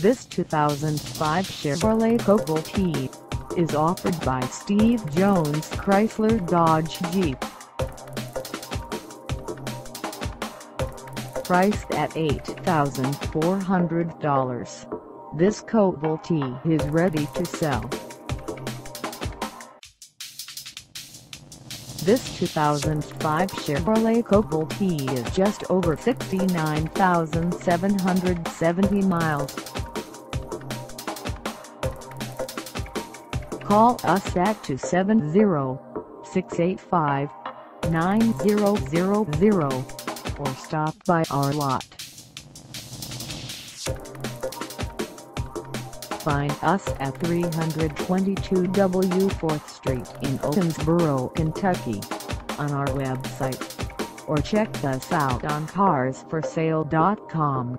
This 2005 Chevrolet Cobalt is offered by Steve Jones Chrysler Dodge Jeep. Priced at $8,400, this Cobalt is ready to sell. This 2005 Chevrolet Cobalt is just over 69,770 miles. Call us at 270-685-9000 or stop by our lot. Find us at 322 W 4th Street in Owensboro, Kentucky, on our website, or check us out on Carsforsale.com.